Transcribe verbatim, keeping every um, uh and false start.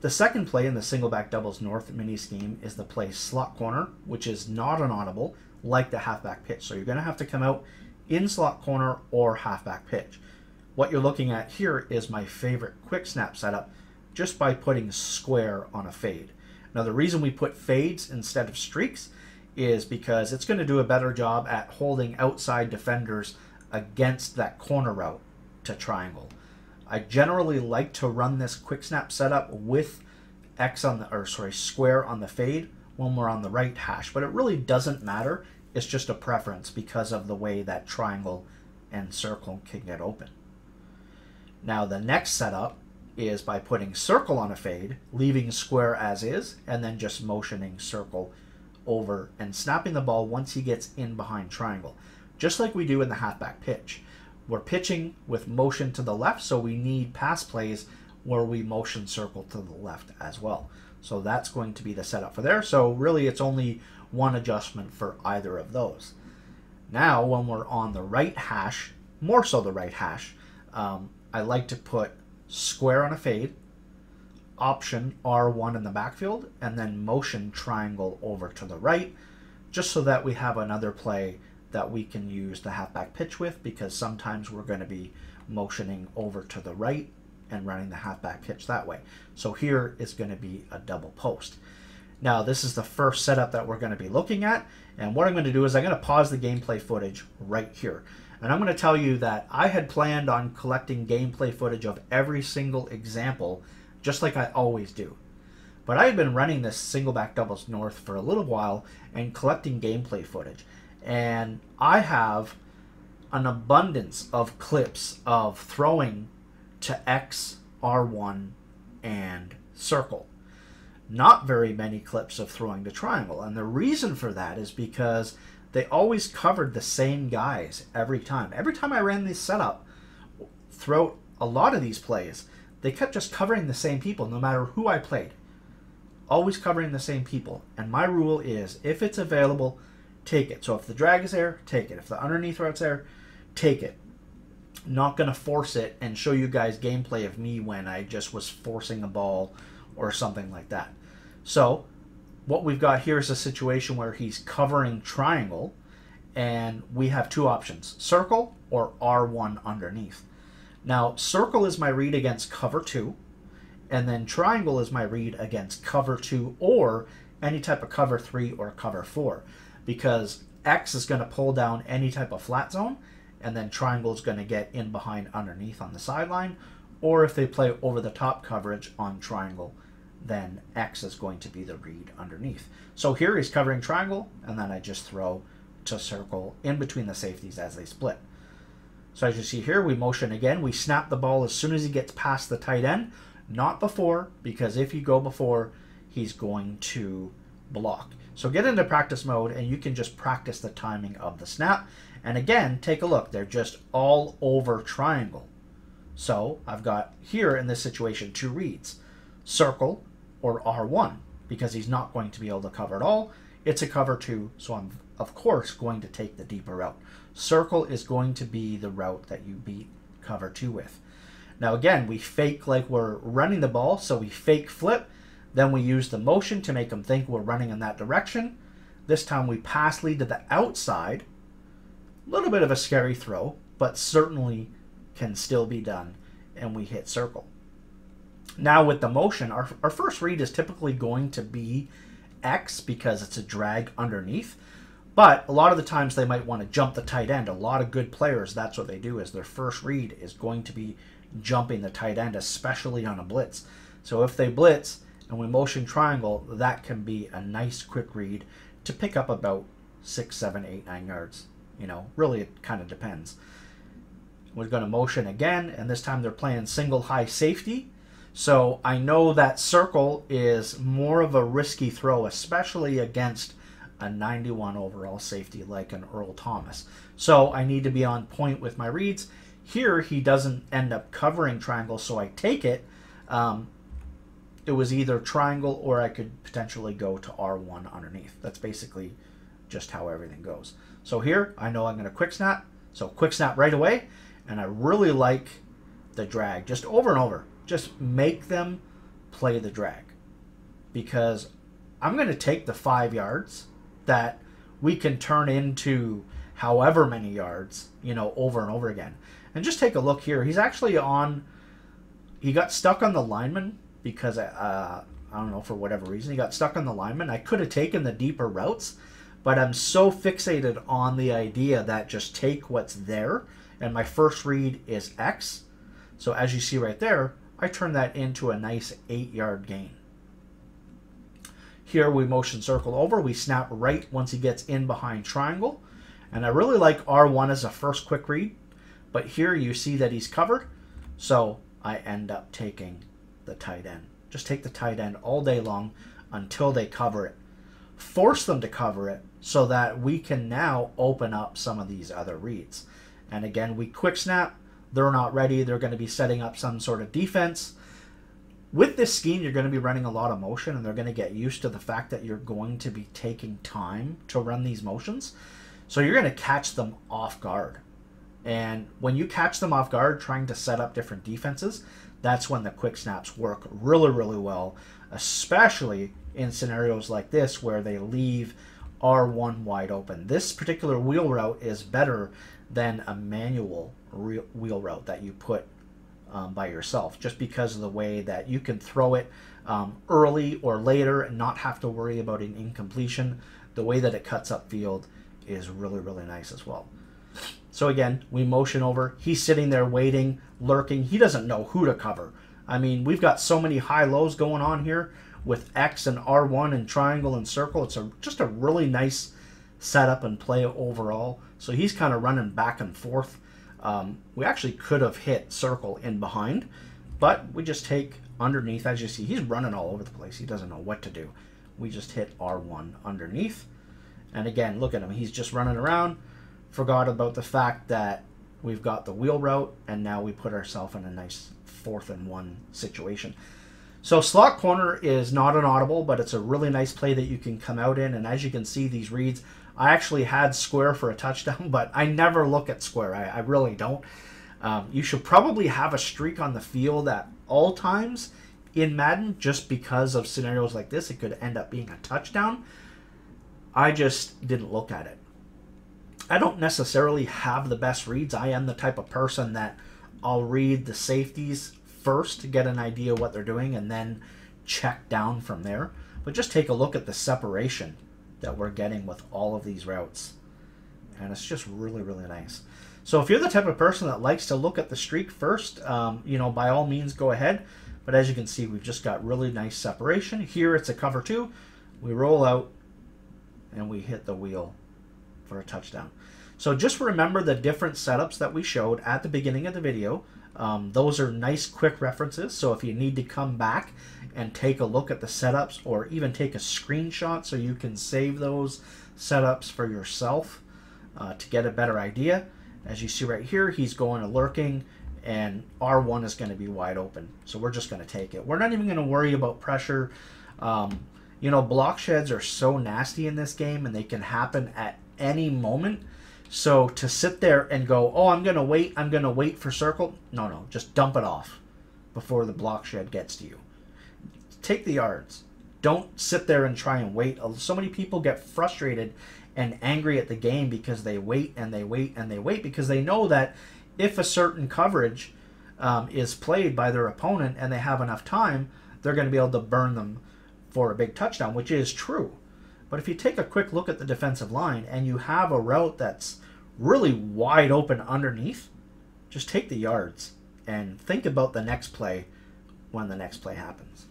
The second play in the Singleback Doubles North mini scheme is the play Slot Corner, which is not an audible like the halfback pitch. So you're going to have to come out in slot corner or halfback pitch. What you're looking at here is my favorite quick snap setup just by putting square on a fade. Now the reason we put fades instead of streaks is because it's going to do a better job at holding outside defenders against that corner route to triangle. I generally like to run this quick snap setup with X on the, or sorry, square on the fade when we're on the right hash, but it really doesn't matter. It's just a preference because of the way that triangle and circle can get open. Now the next setup is by putting circle on a fade, leaving square as is, and then just motioning circle over and snapping the ball once he gets in behind triangle, just like we do in the halfback pitch. We're pitching with motion to the left, so we need pass plays where we motion circle to the left as well. So that's going to be the setup for there. So really it's only one adjustment for either of those. Now when we're on the right hash, more so the right hash, um, I like to put square on a fade, option R one in the backfield, and then motion triangle over to the right, just so that we have another play that we can use the halfback pitch with, because sometimes we're going to be motioning over to the right and running the halfback pitch that way. So here is going to be a double post. Now this is the first setup that we're going to be looking at, and what I'm going to do is I'm going to pause the gameplay footage right here, and I'm going to tell you that I had planned on collecting gameplay footage of every single example, just like I always do. But I had been running this Singleback Doubles North for a little while and collecting gameplay footage, and I have an abundance of clips of throwing to X, R one, and circle. Not very many clips of throwing to triangle, and the reason for that is because they always covered the same guys every time. Every time I ran this setup, throughout a lot of these plays, they kept just covering the same people no matter who I played. Always covering the same people, and my rule is if it's available, take it. So if the drag is there, take it. If the underneath route's there, take it. Not going to force it and show you guys gameplay of me when I just was forcing a ball or something like that. So what we've got here is a situation where he's covering triangle and we have two options, circle or R one underneath. Now circle is my read against cover two, and then triangle is my read against cover two or any type of cover three or cover four, because X is going to pull down any type of flat zone, and then triangle is going to get in behind underneath on the sideline, or if they play over the top coverage on triangle, then X is going to be the read underneath. So here he's covering triangle, and then I just throw to circle in between the safeties as they split. So as you see here, we motion again, we snap the ball as soon as he gets past the tight end, not before, because if you go before, he's going to block. So get into practice mode and you can just practice the timing of the snap. And again, take a look, they're just all over triangle. So I've got here in this situation two reads, circle or R one, because he's not going to be able to cover at all. It's a cover two, so I'm of course going to take the deeper route. Circle is going to be the route that you beat cover two with. Now again, we fake like we're running the ball, so we fake flip. Then we use the motion to make them think we're running in that direction. This time we pass lead to the outside. A little bit of a scary throw, but certainly can still be done. And we hit circle. Now with the motion, our, our first read is typically going to be X because it's a drag underneath. But a lot of the times they might want to jump the tight end. A lot of good players, that's what they do, is their first read is going to be jumping the tight end, especially on a blitz. So if they blitz and we motion triangle, that can be a nice quick read to pick up about six, seven, eight, nine yards. You know, really it kind of depends. We're going to motion again, and this time they're playing single high safety. So I know that circle is more of a risky throw, especially against a ninety-one overall safety like an Earl Thomas. So I need to be on point with my reads. Here he doesn't end up covering triangle, so I take it. Um, It was either triangle or I could potentially go to R one underneath. That's basically just how everything goes. So here, I know I'm going to quick snap. So quick snap right away. And I really like the drag. Just over and over. Just make them play the drag, because I'm going to take the five yards that we can turn into however many yards, you know, over and over again. And just take a look here. He's actually on, he got stuck on the lineman because, uh, I don't know, for whatever reason, he got stuck on the lineman. I could have taken the deeper routes, but I'm so fixated on the idea that just take what's there. And my first read is X. So as you see right there, I turn that into a nice eight-yard gain. Here we motion circle over. We snap right once he gets in behind triangle. And I really like R one as a first quick read. But here you see that he's covered. So I end up taking the tight end. Just take the tight end all day long until they cover it. Force them to cover it so that we can now open up some of these other reads. And again, we quick snap. They're not ready. They're going to be setting up some sort of defense. With this scheme, you're going to be running a lot of motion, and they're going to get used to the fact that you're going to be taking time to run these motions. So you're going to catch them off guard. And when you catch them off guard trying to set up different defenses, that's when the quick snaps work really, really well, especially in scenarios like this where they leave R one wide open. This particular wheel route is better than a manual wheel route that you put um, by yourself, just because of the way that you can throw it um, early or later and not have to worry about an incompletion. The way that it cuts up field is really, really nice as well. So again, we motion over. He's sitting there waiting, lurking. He doesn't know who to cover. I mean, we've got so many high lows going on here with X and R one and triangle and circle. It's a, just a really nice setup and play overall. So he's kind of running back and forth. Um, we actually could have hit circle in behind, but we just take underneath. As you see, he's running all over the place. He doesn't know what to do. We just hit R one underneath. And again, look at him. He's just running around. Forgot about the fact that we've got the wheel route, and now we put ourselves in a nice fourth and one situation. So slot corner is not an audible, but it's a really nice play that you can come out in. And as you can see, these reads, I actually had square for a touchdown, but I never look at square. I, I really don't. Um, you should probably have a streak on the field at all times in Madden, just because of scenarios like this. It could end up being a touchdown. I just didn't look at it. I don't necessarily have the best reads. I am the type of person that I'll read the safeties first to get an idea what they're doing and then check down from there. But just take a look at the separation that we're getting with all of these routes. And it's just really, really nice. So if you're the type of person that likes to look at the streak first, um, you know, by all means, go ahead. But as you can see, we've just got really nice separation. Here it's a cover two. We roll out and we hit the wheel for a touchdown. So just remember the different setups that we showed at the beginning of the video. Um, those are nice quick references, so if you need to come back and take a look at the setups or even take a screenshot so you can save those setups for yourself uh, to get a better idea. As you see right here, he's going to lurking and R one is going to be wide open. So we're just going to take it. We're not even going to worry about pressure. Um, you know, block sheds are so nasty in this game and they can happen at any moment. So to sit there and go, oh, I'm going to wait, I'm going to wait for circle. No, no, just dump it off before the block shed gets to you. Take the yards. Don't sit there and try and wait. So many people get frustrated and angry at the game because they wait and they wait and they wait because they know that if a certain coverage um, is played by their opponent and they have enough time, they're going to be able to burn them for a big touchdown, which is true. But if you take a quick look at the defensive line and you have a route that's really wide open underneath, just take the yards and think about the next play when the next play happens.